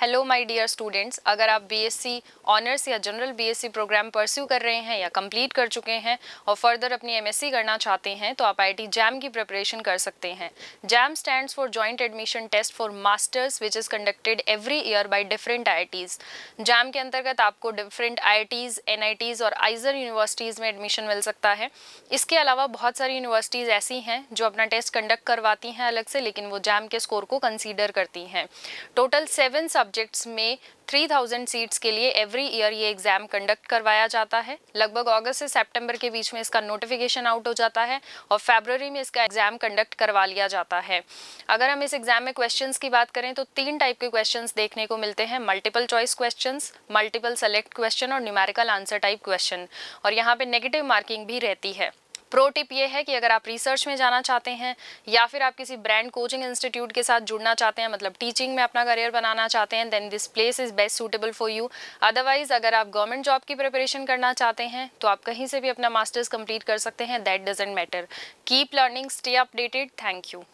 Hello my dear students, अगर आप BSc honours या जनरल बीएससी प्रोग्राम परस्यू कर रहे हैं या कंप्लीट कर चुके हैं और फर्दर अपनी एमएससी करना चाहते हैं तो आप आईआईटी जैम की प्रिपरेशन कर सकते हैं। JAM stands for joint admission test for masters which is conducted every year by different IITs. JAM के अंतर्गत आपको डिफरेंट आईआईटीज़, एनआईटीज़ और आइजर यूनिवर्सिटीज़ में एडमिशन मिल सकता है। इसके अलावा बहुत सारी यूनिवर्सिटीज़ ऐसी हैं जो अपना टेस्ट कंडक्ट करवाती हैं अलग से, लेकिन वो जैम के स्कोर को कंसीडर करती हैं। टोटल 7 सब्जेक्ट्स में 3000 सीट्स के लिए एवरी ईयर ये एग्ज़ाम कंडक्ट करवाया जाता है। लगभग अगस्त से सितंबर के बीच में इसका नोटिफिकेशन आउट हो जाता है और फरवरी में इसका एग्ज़ाम कंडक्ट करवा लिया जाता है। अगर हम इस एग्ज़ाम में क्वेश्चंस की बात करें तो 3 टाइप के क्वेश्चंस देखने को मिलते हैं, multiple choice questions, multiple select question और न्यूमेरिकल आंसर टाइप क्वेश्चन, और यहाँ पर नेगेटिव मार्किंग भी रहती है। प्रो टिप ये है कि अगर आप रिसर्च में जाना चाहते हैं या फिर आप किसी ब्रांड कोचिंग इंस्टीट्यूट के साथ जुड़ना चाहते हैं, मतलब टीचिंग में अपना करियर बनाना चाहते हैं, then this place is best suitable for you. Otherwise अगर आप गवर्नमेंट जॉब की प्रिपरेशन करना चाहते हैं तो आप कहीं से भी अपना मास्टर्स कंप्लीट कर सकते हैं, that doesn't matter. Keep learning, stay updated, thank you.